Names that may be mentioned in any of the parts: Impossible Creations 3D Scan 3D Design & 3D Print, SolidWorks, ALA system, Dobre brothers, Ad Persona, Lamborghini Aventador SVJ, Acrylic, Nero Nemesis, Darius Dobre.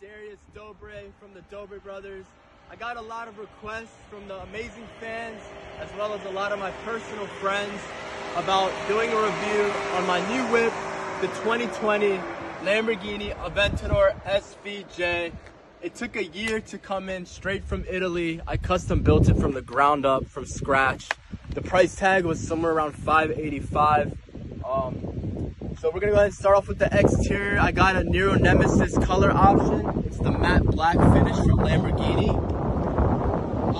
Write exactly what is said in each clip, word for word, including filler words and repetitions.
Darius Dobre from the Dobre brothers. I got a lot of requests from the amazing fans as well as a lot of my personal friends about doing a review on my new whip, the twenty twenty Lamborghini Aventador S V J. It took a year to come in straight from Italy. I custom built it from the ground up, from scratch. The price tag was somewhere around five eighty-five. Um, So we're gonna go ahead and start off with the exterior. I got a Nero Nemesis color option. It's the matte black finish from Lamborghini.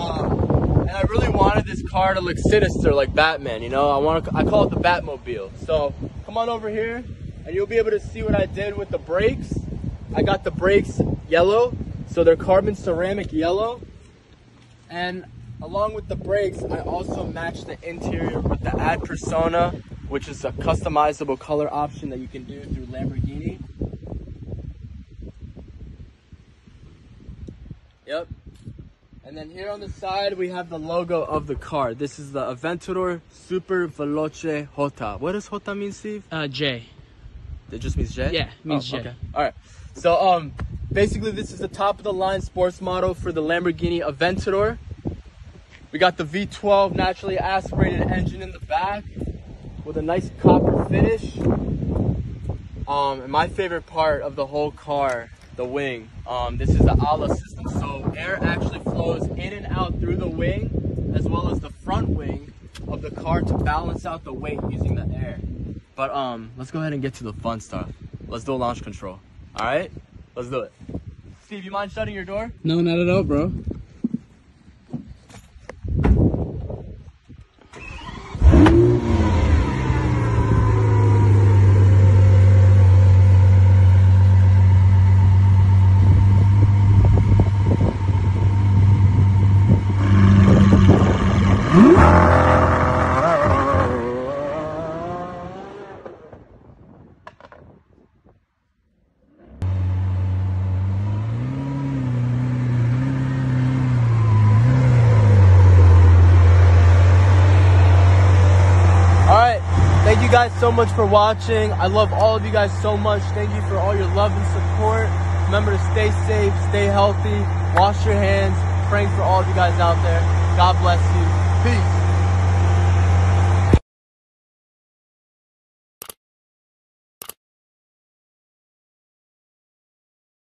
Um, and I really wanted this car to look sinister like Batman, you know? I want to, I call it the Batmobile. So come on over here and you'll be able to see what I did with the brakes. I got the brakes yellow, so they're carbon ceramic yellow. And along with the brakes, I also matched the interior with the Ad Persona, which is a customizable color option that you can do through Lamborghini. Yep. And then here on the side, we have the logo of the car. This is the Aventador Super Veloce J. What does J mean, Steve? Uh, J. It just means J? Yeah, it means oh, J. Okay. All right. So um, basically, this is the top-of-the-line sports model for the Lamborghini Aventador. We got the V twelve naturally aspirated engine in the back, with a nice copper finish. Um, and my favorite part of the whole car, the wing. Um, this is the A L A system, so air actually flows in and out through the wing, as well as the front wing of the car to balance out the weight using the air. But um, let's go ahead and get to the fun stuff. Let's do a launch control, all right? Let's do it. Steve, you mind shutting your door? No, not at all, bro. Thank you guys so much for watching. I love all of you guys so much. Thank you for all your love and support. Remember to stay safe, stay healthy, wash your hands. Praying for all of you guys out there. God bless you. Peace.